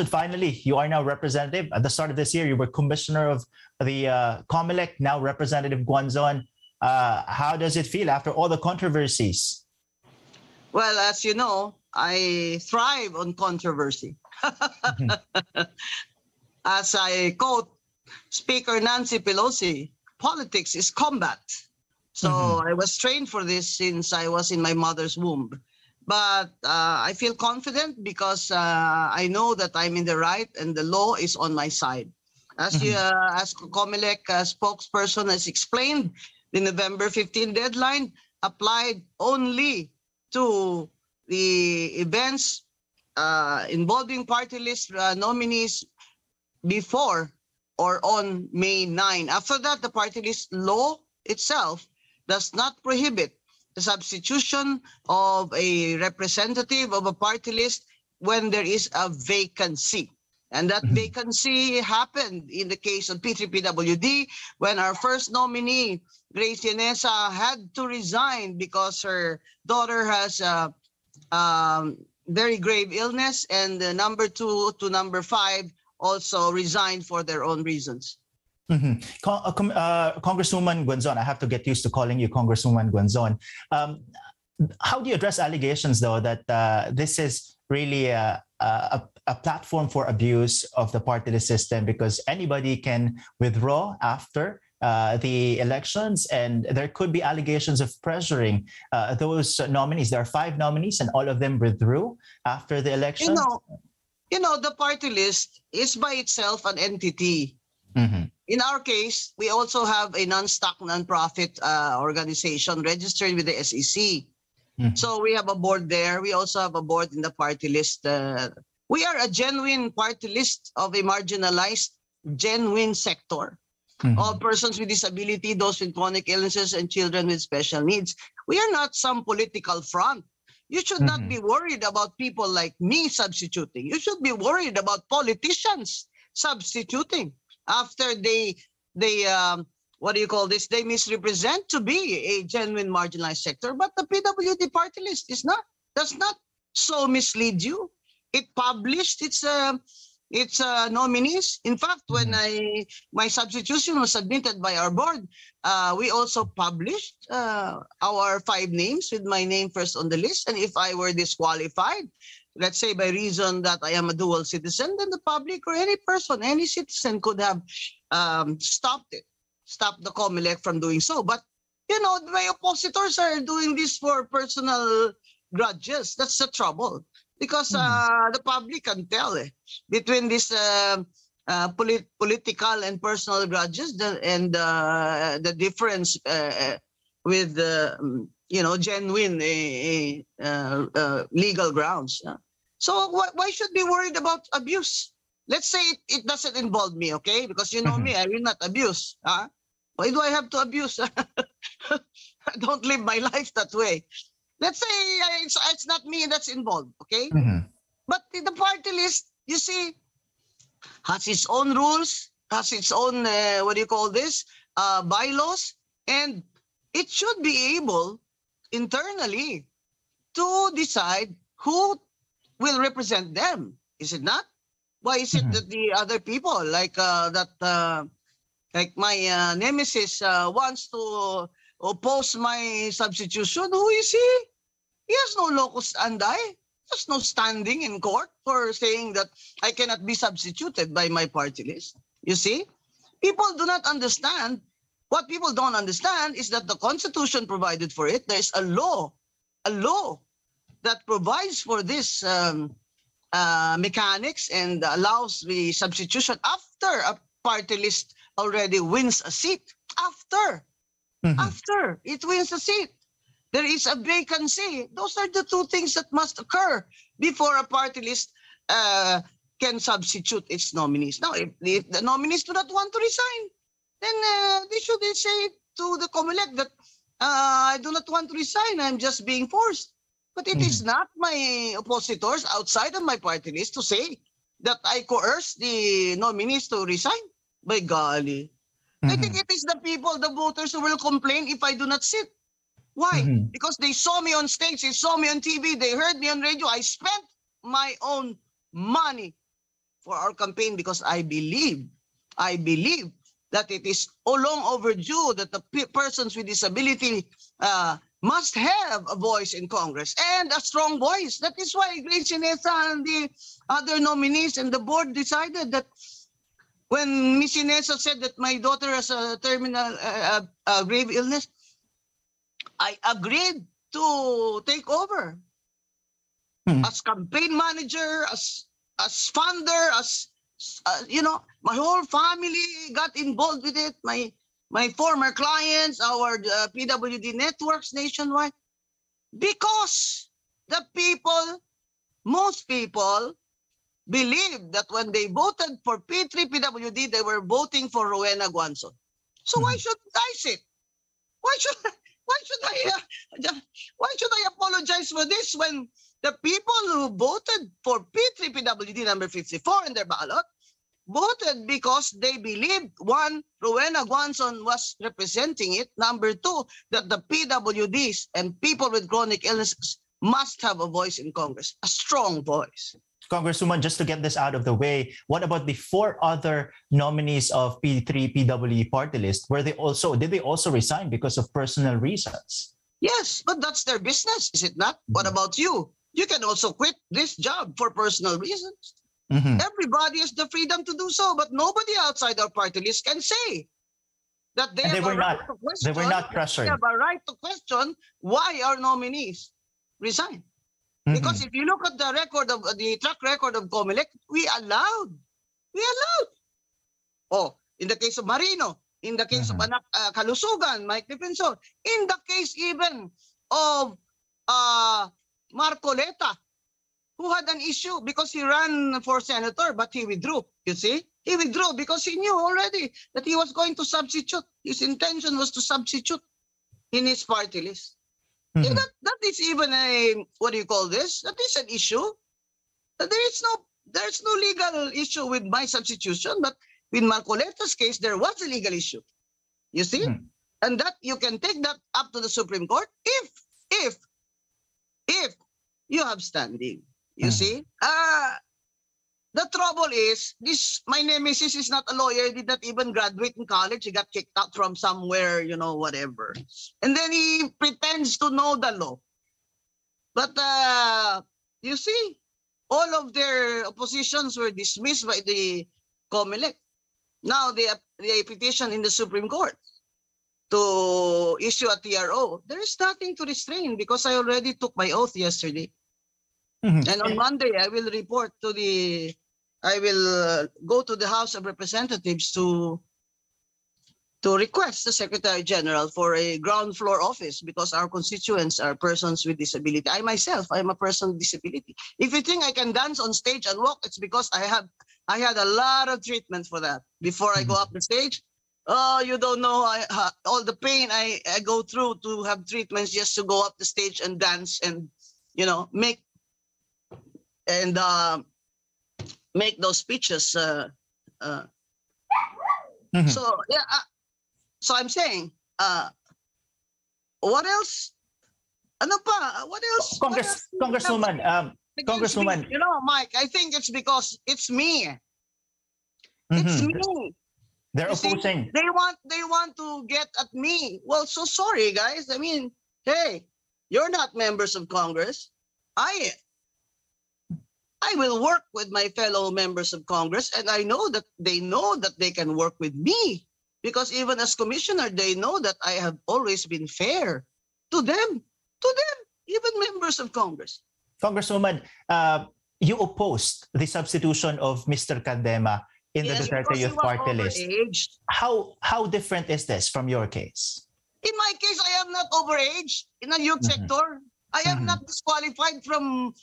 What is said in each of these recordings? So finally, you are now representative. At the start of this year, you were commissioner of the Comelec, now Representative Guanzon. How does it feel after all the controversies? Well, as you know, I thrive on controversy. As I quote Speaker Nancy Pelosi, politics is combat. So I was trained for this since I was in my mother's womb. But I feel confident because I know that I'm in the right and the law is on my side. As, as Comelec spokesperson has explained, the November 15 deadline applied only to the events involving party list nominees before or on May 9. After that, the party list law itself does not prohibit the substitution of a representative of a party list when there is a vacancy. And that vacancy happened in the case of P3PWD when our first nominee, Grace Yanesa, had to resign because her daughter has a very grave illness, and number 2 to number 5 also resigned for their own reasons. Congresswoman Guanzon, I have to get used to calling you Congresswoman Guanzon. How do you address allegations, though, that this is really a platform for abuse of the party list system, because anybody can withdraw after the elections, and there could be allegations of pressuring those nominees? There are 5 nominees and all of them withdrew after the election. You know, the party list is by itself an entity. In our case, we also have a non-stock, non-profit organization registered with the SEC. So we have a board there. We also have a board in the party list. We are a genuine party list of a marginalized, genuine sector. All persons with disability, those with chronic illnesses, and children with special needs. We are not some political front. You should not be worried about people like me substituting. You should be worried about politicians substituting after they misrepresent to be a genuine marginalized sector. But the PWD party list is not, does not so mislead you. It published its nominees. In fact, when my substitution was admitted by our board, we also published our 5 names with my name first on the list. And if I were disqualified, let's say by reason that I am a dual citizen, then the public or any person, any citizen could have stopped the Comelec from doing so. But, you know, my oppositors are doing this for personal grudges. That's the trouble. Because the public can tell between these political and personal grudges and the difference with you know, genuine legal grounds. So why should we be worried about abuse? Let's say it doesn't involve me, okay? Because you know me, I will not abuse. Why do I have to abuse? I don't live my life that way. Let's say it's not me that's involved, okay? But the party list, you see, has its own rules, has its own, bylaws, and it should be able internally to decide who will represent them, is it not? Why is it that the other people, like my nemesis wants to oppose my substitution? Who is he? He has no locus standi. There's no standing in court for saying that I cannot be substituted by my party list. You see, people do not understand. What people don't understand is that the Constitution provided for it. There's a law that provides for this mechanics and allows the substitution after a party list already wins a seat. After it wins a seat, there is a vacancy. Those are the 2 things that must occur before a party list can substitute its nominees. Now, if the nominees do not want to resign, then they should say to the Comelec that I do not want to resign, I'm just being forced. But it is not my oppositors outside of my party list to say that I coerce the nominees to resign. By golly. I think it is the people, the voters, who will complain if I do not sit. Why? Because they saw me on stage, they saw me on TV, they heard me on radio. I spent my own money for our campaign because I believe that it is long overdue that the persons with disability must have a voice in Congress and a strong voice. That is why Grace Inessa and the other nominees and the board decided that when Ms. Inessa said that my daughter has a terminal grave illness, I agreed to take over as campaign manager, as funder, as you know, my whole family got involved with it. My former clients, our PWD networks nationwide, because the people, most people, believed that when they voted for P3PWD, they were voting for Rowena Guanzon. So why should I sit? Why should I apologize for this when the people who voted for P3PWD number 54 in their ballot voted because they believed, one, Rowena Guanzon was representing it, number two, that the PWDs and people with chronic illnesses must have a voice in Congress, a strong voice. Congresswoman, just to get this out of the way, what about the 4 other nominees of P3PWD party list? Did they also resign because of personal reasons? Yes, but that's their business, is it not? What about you? You can also quit this job for personal reasons. Everybody has the freedom to do so, but nobody outside our party list can say that they have a right to question. They were not pressured. They have a right to question why our nominees resign. Because if you look at the record of the track record of Comelec, we allowed. Oh, in the case of Marino, in the case of Anak Kalusugan, Mike Defensor, in the case even of Marcoleta, who had an issue because he ran for senator but he withdrew. You see, he withdrew because he knew already that he was going to substitute. His intention was to substitute in his party list. Yeah, that is even a, what do you call this? That is an issue. There's no legal issue with my substitution, but in Marcoleta's case, there was a legal issue. You see? And that you can take that up to the Supreme Court if you have standing. You see? The trouble is, this my nemesis is not a lawyer. He did not even graduate in college. He got kicked out from somewhere, you know, whatever. And then he pretends to know the law. But you see, all of their oppositions were dismissed by the Comelec. Now the petition in the Supreme Court to issue a TRO. There is nothing to restrain because I already took my oath yesterday. And on Monday, I will report to the, I will go to the House of Representatives to request the Secretary General for a ground floor office because our constituents are persons with disability. I myself, I'm a person with disability. If you think I can dance on stage and walk, it's because I had a lot of treatment for that. Before I go up the stage, oh, you don't know all the pain I go through to have treatments just to go up the stage and dance and, you know, make those speeches. So yeah, so I'm saying, what else? Ano pa? What else? Congresswoman. You know, Mike, I think it's because it's me. It's me. They're opposing. They want to get at me. Well, so sorry, guys. I mean, hey, you're not members of Congress. I will work with my fellow members of Congress, and I know that they can work with me because even as commissioner, they know that I have always been fair to them, even members of Congress. Congresswoman, you opposed the substitution of Mr. Cardema in the Duterte Youth Party List. How different is this from your case? In my case, I am not overage in the youth sector. I am not disqualified from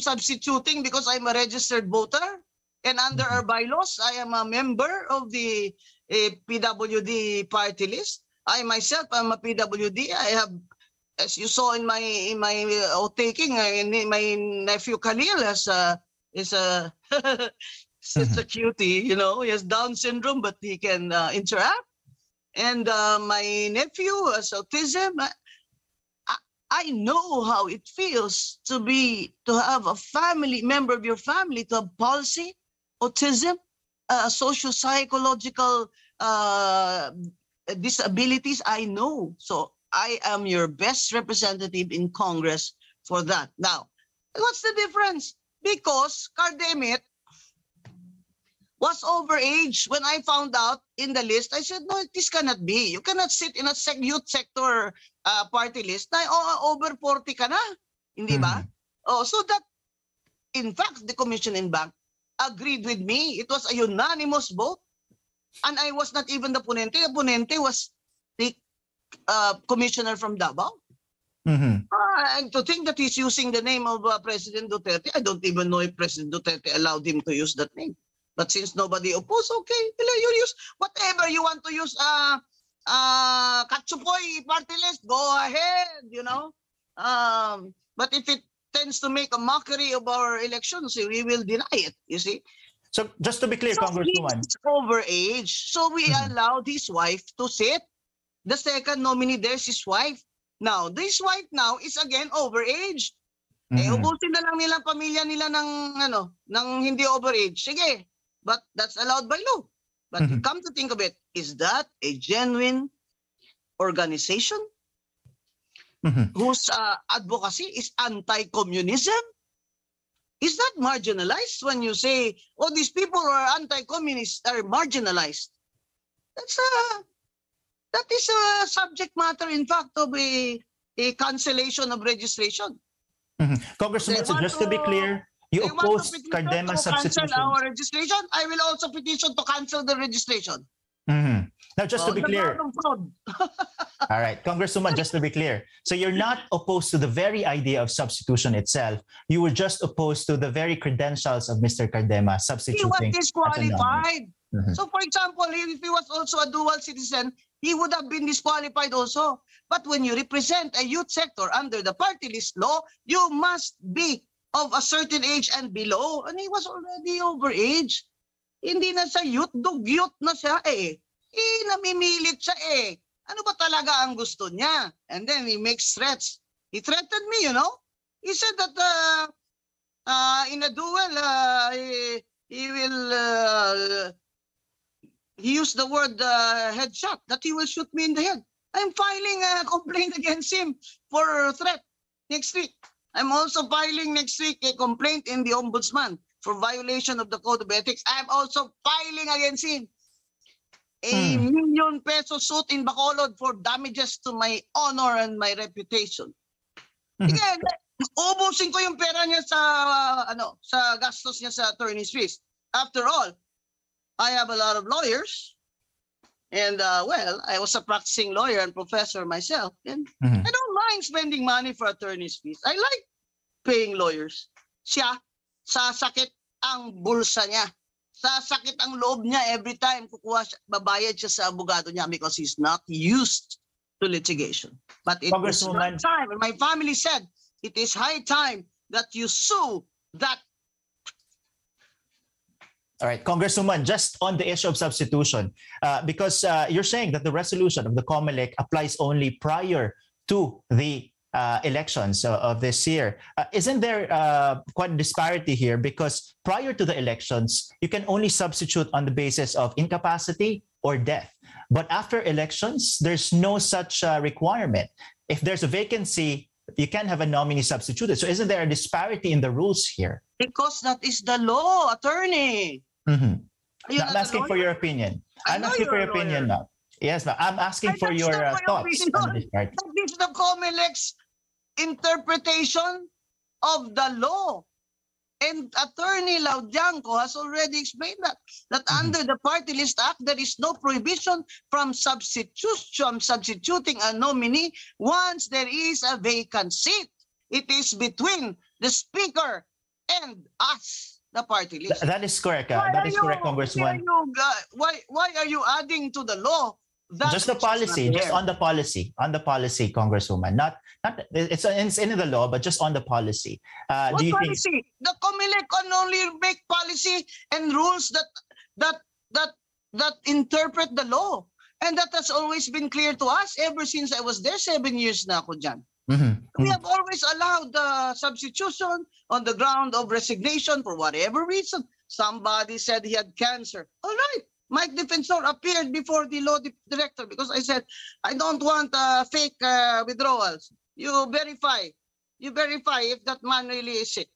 substituting because I'm a registered voter, and under our bylaws, I am a member of the PWD party list. I myself am a PWD. I have, as you saw in my outtaking, my nephew Khalil is a Sister Cutie. You know, he has Down syndrome, but he can interact, and my nephew has autism. I know how it feels to have a family member of your family to have palsy, autism, socio-psychological disabilities, I know. So I am your best representative in Congress for that. Now, what's the difference? Because Cardema was overage. When I found out in the list, I said, no, this cannot be. You cannot sit in a youth sector party list na over 40 ka na. Hindi ba? Oh, so that, in fact, the commission in Bank agreed with me. It was a unanimous vote. And I was not even the ponente. The ponente was the commissioner from Davao. And to think that he's using the name of President Duterte, I don't even know if President Duterte allowed him to use that name. But since nobody opposed, okay, you use whatever you want to use. Katsupoy party list, go ahead, you know. But if it tends to make a mockery of our elections, we will deny it, you see. So just to be clear, so Congresswoman, he's overage, so we allowed his wife to sit. The second nominee, there's his wife. Now, this wife now is again overage. Eh, ubusin na lang nilang pamilya nila ng, ano, ng hindi overage. Sige, but that's allowed by law. But come to think of it, is that a genuine organization whose advocacy is anti-communism? Is that marginalized when you say, oh, these people who are anti-communist are marginalized? That's that is a subject matter, in fact, of a cancellation of registration. Congressman, so just to be clear, you oppose Cardema's substitution. Cancel our registration. I will also petition to cancel the registration. Now, just to be clear. All right, Congresswoman, just to be clear. So you're not opposed to the very idea of substitution itself. You were just opposed to the very credentials of Mr. Cardema substituting. He was disqualified. So, for example, if he was also a dual citizen, he would have been disqualified also. But when you represent a youth sector under the party list law, you must be of a certain age and below. And he was already overage. Hindi na sa youth, dugyot na siya eh. Eh, namimilit siya eh. Ano ba talaga ang gusto niya? And then he makes threats. He threatened me, you know. He said that in a duel, he will... He used the word headshot, that he will shoot me in the head. I'm filing a complaint against him for threat next week. I'm also filing next week a complaint in the Ombudsman for violation of the Code of Ethics. I'm also filing against him a ₱1,000,000 suit in Bacolod for damages to my honor and my reputation. Again, ubusin ko yung pera niya sa, ano, sa gastos niya sa attorney's fees. After all, I have a lot of lawyers, and well, I was a practicing lawyer and professor myself, and I don't mind spending money for attorney's fees. I like paying lawyers. Siya, sasakit ang bulsa niya. Sasakit ang loob niya every time kukuha siya, babayad siya sa abogado niya because he's not used to litigation. But it is high time, and my family said, it is high time that you sue that. All right, Congresswoman, just on the issue of substitution, because you're saying that the resolution of the Comelec applies only prior to the elections of this year. Isn't there quite a disparity here? Because prior to the elections, you can only substitute on the basis of incapacity or death. But after elections, there's no such requirement. If there's a vacancy, you can have a nominee substituted. So isn't there a disparity in the rules here? Because that is the law, attorney. Now, I'm asking for your opinion. I'm asking for your opinion now. Yes, ma'am. I'm asking for your thoughts. That is the Comelec's interpretation of the law. And Attorney Laudianco has already explained that, that under the Party List Act, there is no prohibition from substituting a nominee once there is a vacant seat. It is between the Speaker and us, the Party List. That is correct. That is correct, Congressman. Why are you adding to the law? Just the policy, just on the policy, Congresswoman. It's in the law, but just on the policy. What policy? The Comelec can only make policy and rules that interpret the law, and that has always been clear to us ever since I was there 7 years na ako dyan. We have always allowed the substitution on the ground of resignation for whatever reason. Somebody said he had cancer. All right. Mike Defensor appeared before the law director because I said, I don't want fake withdrawals. You verify if that man really is sick.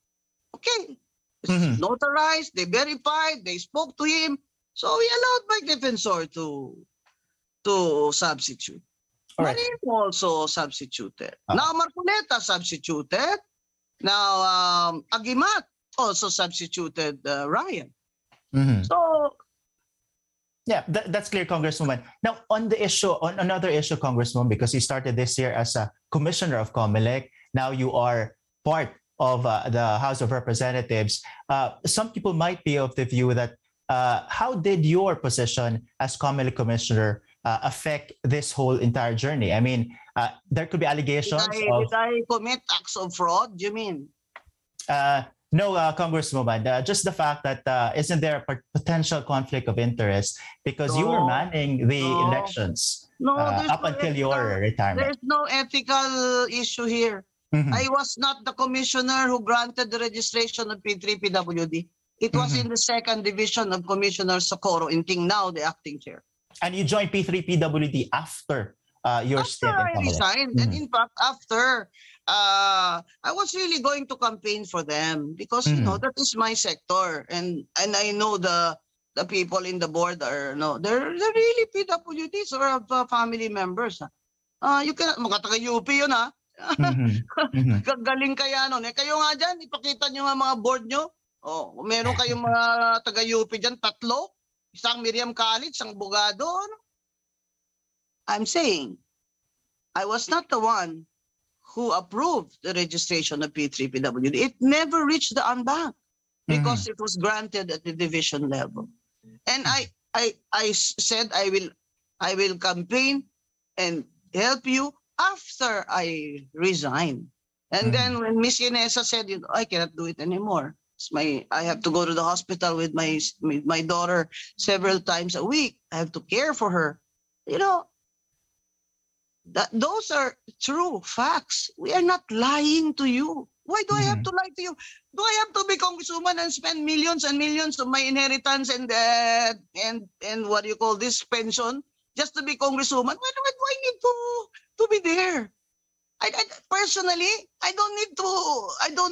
Okay. It's notarized, they verified, they spoke to him. So we allowed Mike Defensor to substitute. Marim also substituted. Now Marcoleta substituted. Now Agimat also substituted Ryan. So... Yeah, that's clear, Congresswoman. Now, on the issue, on another issue, Congresswoman, because you started this year as a commissioner of Comelec, now you are part of the House of Representatives. Some people might be of the view that how did your position as Comelec commissioner affect this whole entire journey? I mean, there could be allegations. Did I commit acts of fraud? Do you mean? No, Congresswoman, just the fact that isn't there a potential conflict of interest because you were manning the elections up until your retirement? There's no ethical issue here. I was not the commissioner who granted the registration of P3PWD. It was in the second division of Commissioner Socorro in King, now the acting chair. And you joined P3PWD after your stint in Comelec? After I resigned, and in fact, after... I was really going to campaign for them because you know that is my sector, and I know the people in the board are they're really PWDs or family members. You can taga UP yun ha. Galing kaya nun. Eh kayo nga dyan, ipakita nyo mga board nyo. Oh, meron kayong mga taga UP dyan, tatlo, isang Miriam Khalil, isang Bugado. I'm saying I was not the one who approved the registration of P3PWD. It never reached the unbanked because it was granted at the division level. And I said I will campaign and help you after I resign. And then when Ms. Yanesa said, you know, I cannot do it anymore. I have to go to the hospital with my daughter several times a week. I have to care for her. You know, those are true facts. We are not lying to you. Why do I have to lie to you? Do I have to be Congresswoman and spend millions and millions of my inheritance and what do you call this, pension, just to be Congresswoman? Why do I need to be there? I personally, I don't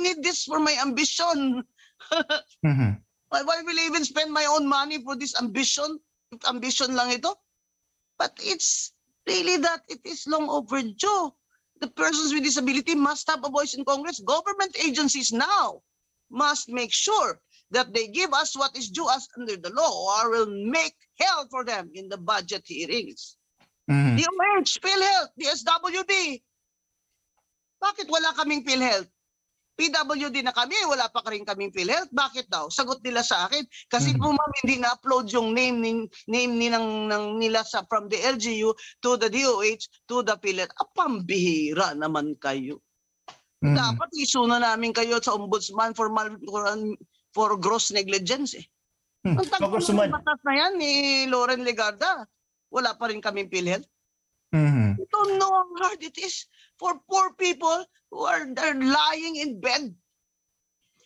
need this for my ambition. Why will I even spend my own money for this ambition? Ambition lang ito. But it's really that it is long overdue. The persons with disability must have a voice in Congress. Government agencies now must make sure that they give us what is due us under the law or will make hell for them in the budget hearings. DOH, PhilHealth, DSWD. Bakit wala kaming PhilHealth? PWD na kami, wala pa rin kaming PhilHealth. Bakit daw? Sagot nila sa akin. Kasi po ma'am, hindi na-upload yung name nila from the LGU to the DOH to the PhilHealth. Pambihira naman kayo. Dapat isuna namin kayo sa ombudsman for gross negligence eh. Ang tagpunan ng batas na yan ni Loren Legarda, wala pa rin kaming PhilHealth. You don't know how hard it is for poor people who are lying in bed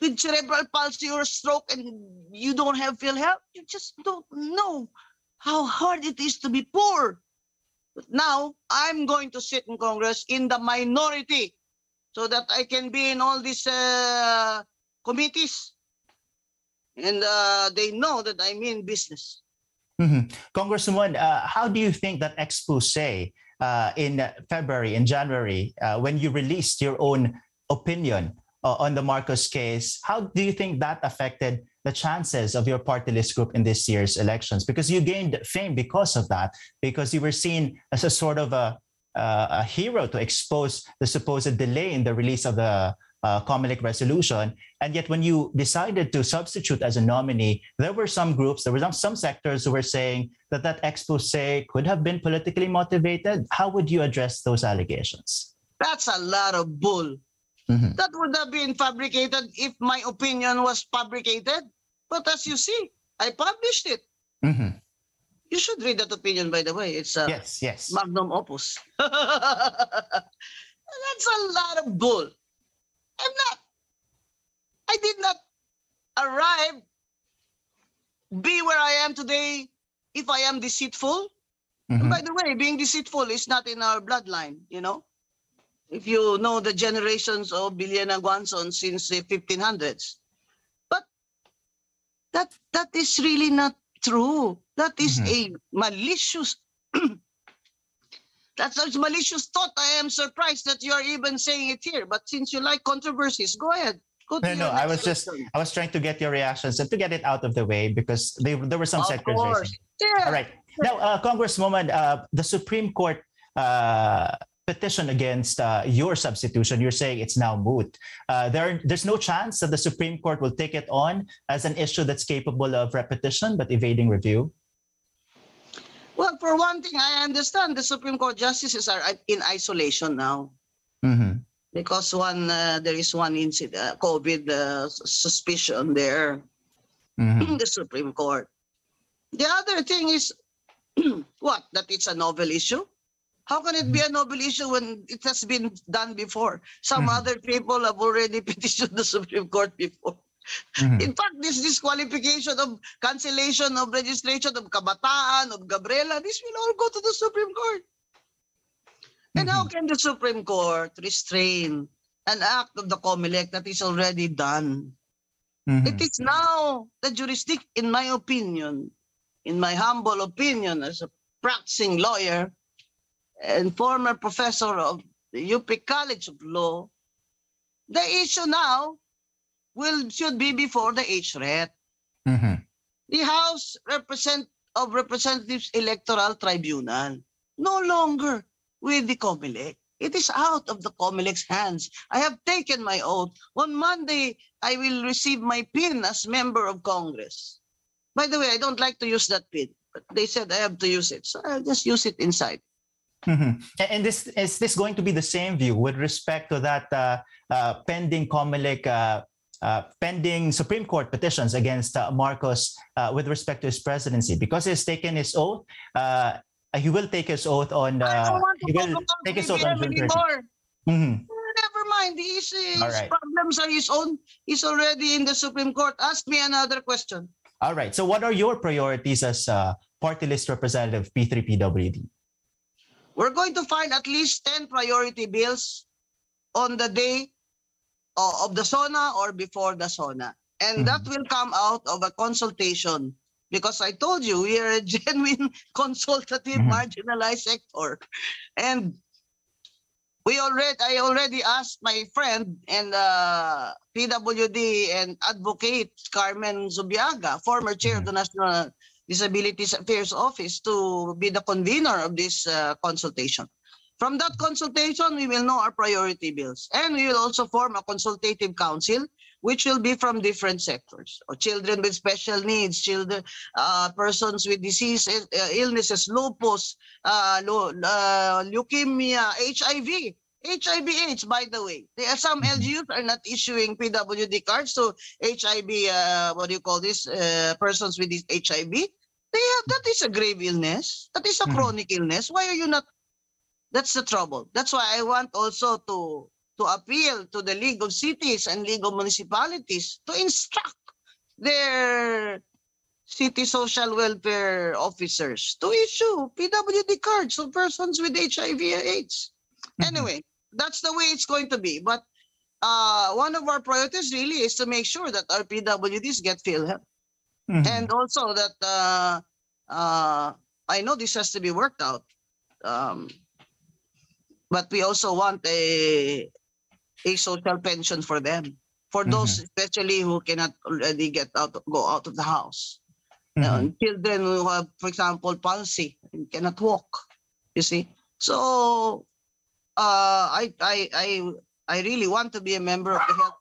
with cerebral palsy or stroke and you don't have PhilHealth. You just don't know how hard it is to be poor. But now, I'm going to sit in Congress in the minority so that I can be in all these committees. And they know that I mean business. Congresswoman, how do you think that expose in February, in January, when you released your own opinion on the Marcos case, how do you think that affected the chances of your party list group in this year's elections? Because you gained fame because of that, because you were seen as a sort of a hero to expose the supposed delay in the release of the Comelec resolution. And yet when you decided to substitute as a nominee, there were some groups, there were some sectors who were saying that that expose could have been politically motivated. How would you address those allegations? That's a lot of bull. That would have been fabricated if my opinion was fabricated. But as you see, I published it. You should read that opinion, by the way. It's yes. Magnum opus. That's a lot of bull. I did not arrive be where I am today if I am deceitful. Mm-hmm. And by the way, being deceitful is not in our bloodline, you know. If you know the generations of Rowena Guanzon since the 1500s. But that is really not true. That is mm-hmm. a malicious... That's such malicious thought. I am surprised that you are even saying it here. But since you like controversies, go ahead. I was trying to get your reactions and to get it out of the way because there were some sectors. Of course. Yeah. All right. Now, Congresswoman, the Supreme Court petition against your substitution, you're saying it's now moot. There's no chance that the Supreme Court will take it on as an issue that's capable of repetition but evading review? Well, for one thing, I understand the Supreme Court justices are in isolation now. Mm-hmm. Because there is one incident, COVID suspicion there mm-hmm. in the Supreme Court. The other thing is, what? That it's a novel issue? How can it be a novel issue when it has been done before? Some mm-hmm. other people have already petitioned the Supreme Court before. Mm-hmm. In fact, this disqualification of cancellation of registration of Kabataan, of Gabriela, this will all go to the Supreme Court. And how can the Supreme Court restrain an act of the Comelec that is already done? Mm-hmm. It is now the jurisdiction, in my opinion, in my humble opinion as a practicing lawyer and former professor of the UP College of Law, the issue now should be before the HRET. Mm-hmm. The House of Representatives Electoral Tribunal, no longer with the Comelec. It is out of the Comelec's hands. I have taken my oath. On Monday, I will receive my pin as member of Congress. By the way, I don't like to use that pin, but they said I have to use it. So I'll just use it inside. Mm-hmm. And is this going to be the same view with respect to that pending Comelec, pending Supreme Court petitions against Marcos with respect to his presidency? Because he's taken his oath, he will take his oath on. I don't want to take his oath on anymore. Mm-hmm. Never mind. His problems are his own. He's already in the Supreme Court. Ask me another question. All right. So, what are your priorities as party list representative P3PWD? We're going to file at least 10 priority bills on the day of the SONA or before the SONA, and mm-hmm. that will come out of a consultation. Because I told you, we are a genuine consultative mm-hmm. marginalized sector. And I already asked my friend and PWD and advocate Carmen Zubiaga, former chair mm-hmm. of the National Disabilities Affairs Office, to be the convener of this consultation. From that consultation, we will know our priority bills. And we will also form a consultative council which will be from different sectors, or children with special needs, children, persons with diseases, illnesses, lupus, leukemia, HIV. HIV/AIDS, by the way. There are some LGUs are not issuing PWD cards to persons with this HIV. That is a grave illness. That is a chronic illness. Why are you not? That's the trouble. That's why I want also to appeal to the League of Cities and League of Municipalities to instruct their city social welfare officers to issue PWD cards to persons with HIV/AIDS. Mm-hmm. Anyway, that's the way it's going to be. But one of our priorities really is to make sure that our PWDs get PhilHealth. Mm-hmm. And also that I know this has to be worked out. But we also want a social pension for them, for those mm-hmm. especially who cannot already go out of the house. Mm-hmm. Children who have, for example, palsy and cannot walk. You see, so I really want to be a member of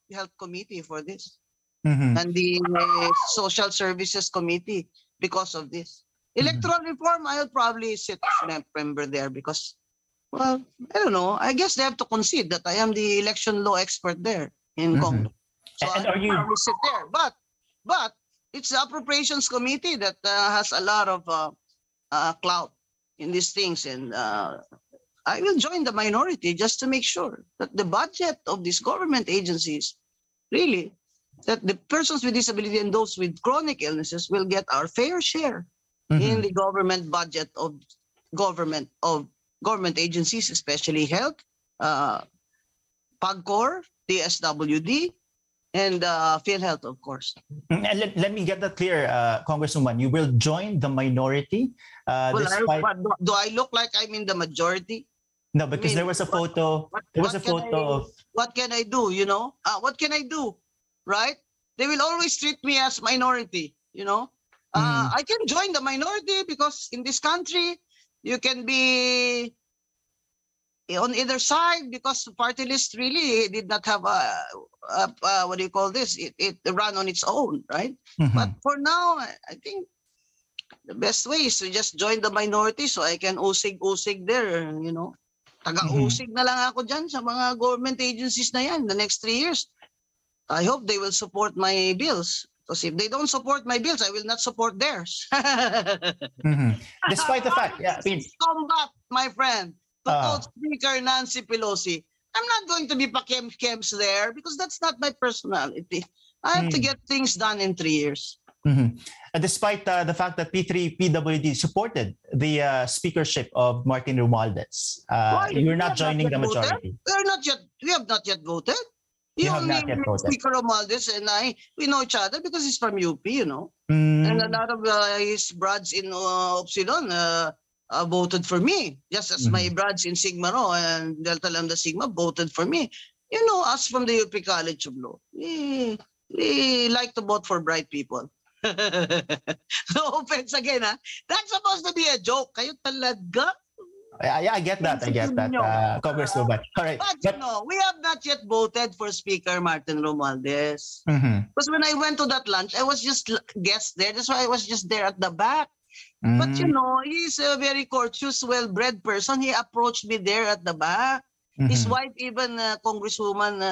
the health committee for this, mm-hmm. and the social services committee because of this electoral mm-hmm. reform. I'll probably sit as member there because. Well, I don't know. I guess they have to concede that I am the election law expert there in mm-hmm. Congress. So and I will sit there. But it's the Appropriations Committee that has a lot of clout in these things. And I will join the minority just to make sure that the budget of these government agencies really that the persons with disability and those with chronic illnesses will get our fair share in the government budget of government agencies, especially health, PAGCOR, DSWD, and PhilHealth, of course. And let me get that clear, Congresswoman. You will join the minority. Despite... do I look like I'm in the majority? No, because there was a photo. There was a photo of. What can I do? You know, what can I do? Right? They will always treat me as minority. You know, I can join the minority because in this country you can be on either side, because the party list really did not have a what do you call this? It ran on its own, right? But for now, I think the best way is to just join the minority so I can usig there, you know. Taga-usig na lang ako dyan sa mga government agencies na yan the next 3 years. I hope they will support my bills. Because if they don't support my bills, I will not support theirs. Despite the fact, yeah, combat, my friend, to Speaker Nancy Pelosi. I'm not going to be pa-kem-kems there because that's not my personality. I have to get things done in 3 years. Despite the fact that P3PWD supported the speakership of Martin Romualdez, you're not joining the majority. We have not yet voted. You only met Speaker Romualdez and I, we know each other because he's from UP, you know. And a lot of his brads in Upsilon voted for me, just as my brads in Sigma Rho and Delta Lambda Sigma voted for me. You know, us from the UP College of Law, we like to vote for bright people. No offense again, huh? That's supposed to be a joke. Kayo talaga? Yeah, I get that. I get that, Congresswoman. All right. But you know, we have not yet voted for Speaker Martin Romualdez. Because when I went to that lunch, I was just guest there. That's why I was just there at the back. But you know, he's a very courteous, well-bred person. He approached me there at the back. His wife, even Congresswoman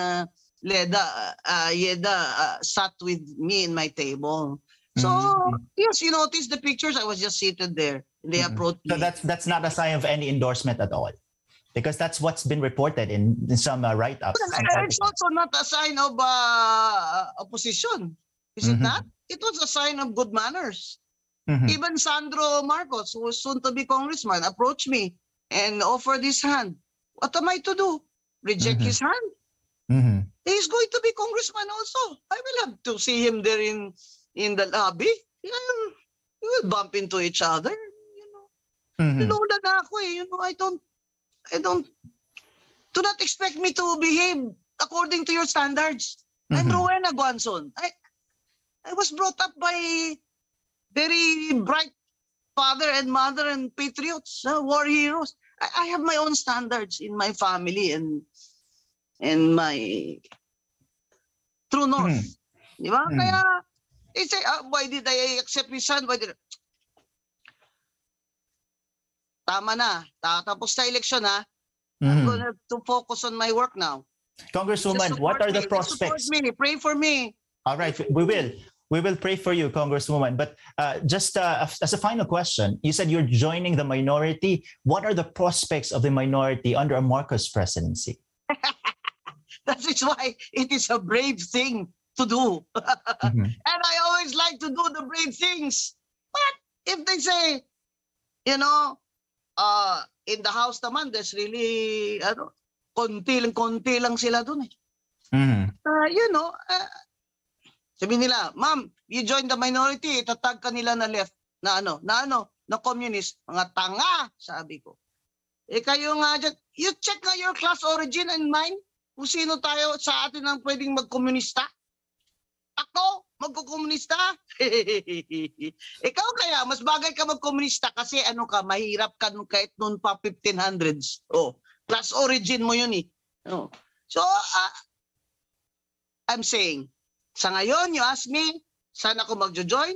Yeda, sat with me in my table. So yes, you notice the pictures. I was just seated there. They approach. So that's not a sign of any endorsement at all, because that's what's been reported in some write-ups. It's also not a sign of opposition, is it not? It was a sign of good manners. Even Sandro Marcos, who was soon to be congressman, approached me and offered his hand. What am I to do? Reject his hand? He's going to be congressman also. I will have to see him there in the lobby. Yeah, we will bump into each other. Lola na ako eh, you know, do not expect me to behave according to your standards. I'm Rowena Guanzon. I was brought up by very bright father and mother and patriots, war heroes. I have my own standards in my family and my true north. Di ba? Kaya, they say, why did I accept his son? Why did I... Tama na. Tapos na election, ha? I'm going to focus on my work now. Congresswoman, what are the prospects? Pray for me. All right. We will. We will pray for you, Congresswoman. But just as a final question, you said you're joining the minority. What are the prospects of the minority under a Marcos presidency? That is why it is a brave thing to do. And I always like to do the brave things. But if they say, you know, in the house naman, there's really, ano, konti lang sila dun eh. You know, sabi nila, ma'am, you join the minority, itatag ka nila na left, na communist, mga tanga, sabi ko. Eh kayo nga dyan, you check na your class origin and mine, kung sino tayo sa atin ang pwedeng magkomunista. Ako, magkukomunista? Ikaw kaya, mas bagay ka magkomunista kasi ano ka, mahirap ka nung kahit noon pa 1500s. Oh, class origin mo yun eh. Oh. So, I'm saying, sa ngayon, you ask me, saan ako magjo-join?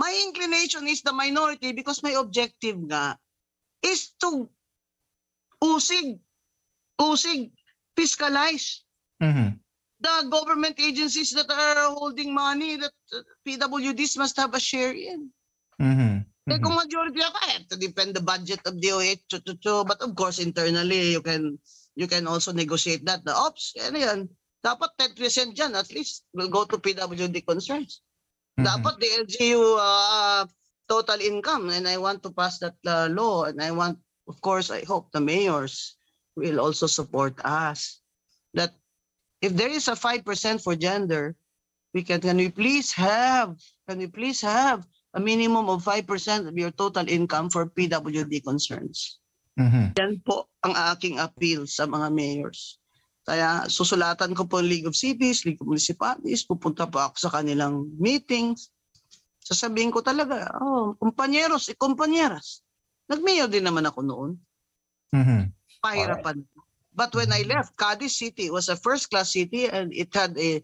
My inclination is the minority because my objective nga is to fiscalize. The government agencies that are holding money that PWDs must have a share in. Eh kung majority ako, I have to depend the budget of DOH, but of course internally you can also negotiate that. Oops, ano yan? Dapat 10% dyan, at least will go to PWD concerns. Mm-hmm. Dapat the LGU total income, and I want to pass that law, and I want, of course, I hope the mayors will also support us. That if there is a 5% for gender, we can we please have a minimum of 5% of your total income for PWD concerns. Mm-hmm. Yan po ang aking appeal sa mga mayors. Kaya susulatan ko po ang League of Cities, League of Municipalities, pupunta po ako sa kanilang meetings. Sasabihin ko talaga, oh, kumpanyeros, kumpanyeras. Nag-mayor din naman ako noon. Mm-hmm. Pahirapan. Right. But when I left, Cadiz City was a first-class city and it had a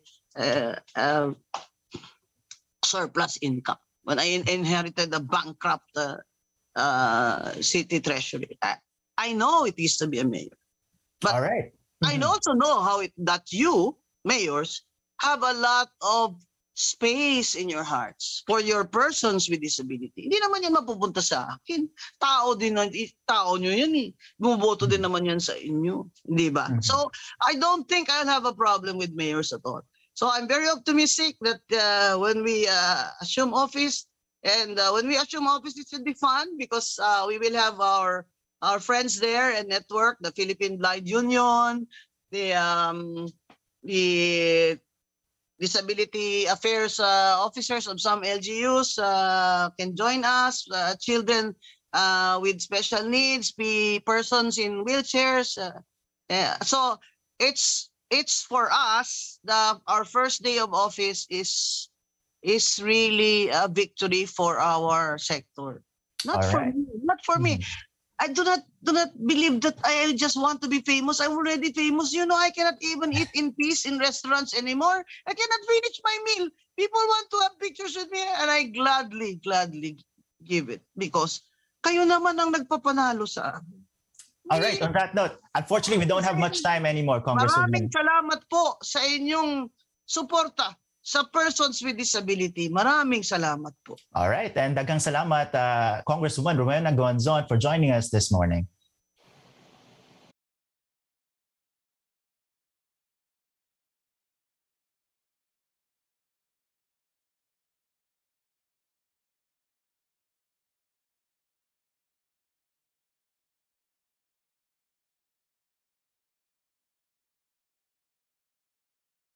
surplus income. When I inherited a bankrupt city treasury, I know it is to be a mayor. But all right. I also know how that you, mayors, have a lot of space in your hearts for your persons with disability. Hindi naman yan mapupunta sa akin. Tao din, tao nyo yan eh. Bumoboto din naman yan sa inyo. Di ba? So, I don't think I'll have a problem with mayors at all. So, I'm very optimistic that when we assume office, and when we assume office, it should be fun because we will have our friends there and network, the Philippine Blind Union, the disability affairs officers of some LGUs can join us, children with special needs, persons in wheelchairs. Yeah. So it's for us, our first day of office is really a victory for our sector. Not for me, not for me. I do not believe that I just want to be famous. I'm already famous. You know, I cannot even eat in peace in restaurants anymore. I cannot finish my meal. People want to have pictures with me and I gladly give it because kayo naman ang nagpapanalo sa akin. All right, on that note, unfortunately, we don't have much time anymore, Congresswoman. Maraming salamat po sa inyong suporta sa persons with disability. Maraming salamat po. All right, and daghang salamat Congresswoman Rowena Guanzon for joining us this morning.